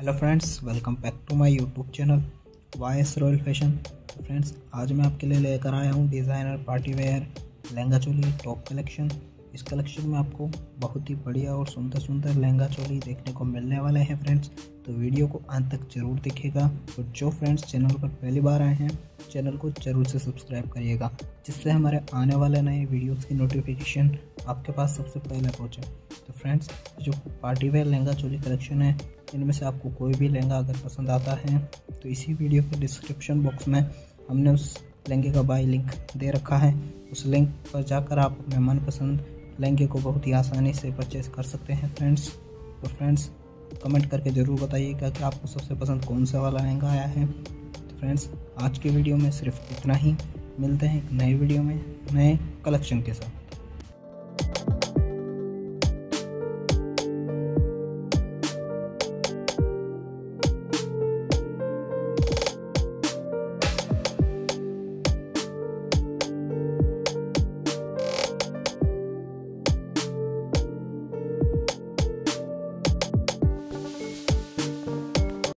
Hello friends, welcome back to my YouTube channel Y S royal fashion. Friends, आज मैं आपके लिए लेकर आया हूँ designer party wear lehenga choli top collection. इस कलेक्शन में आपको बहुत ही बढ़िया और सुंदर सुंदर लहंगा चोली देखने को मिलने वाले हैं। फ्रेंड्स, तो वीडियो को अंत तक ज़रूर देखिएगा और जो फ्रेंड्स चैनल पर पहली बार आए हैं चैनल को ज़रूर से सब्सक्राइब करिएगा, जिससे हमारे आने वाले नए वीडियोस की नोटिफिकेशन आपके पास सबसे पहले पहुँचे। तो फ्रेंड्स, जो party wear lehenga choli collection है, इनमें से आपको कोई भी लहंगा अगर पसंद आता है तो इसी वीडियो के डिस्क्रिप्शन बॉक्स में हमने उस लहंगे का बाय लिंक दे रखा है। उस लिंक पर जाकर आप अपने मनपसंद लहंगे को बहुत ही आसानी से परचेज कर सकते हैं। फ्रेंड्स, तो फ्रेंड्स कमेंट करके ज़रूर बताइएगा कि आपको सबसे पसंद कौन सा वाला लहंगा आया है। तो फ्रेंड्स, आज की वीडियो में सिर्फ इतना ही। मिलते हैं एक नए वीडियो में नए कलेक्शन के साथ।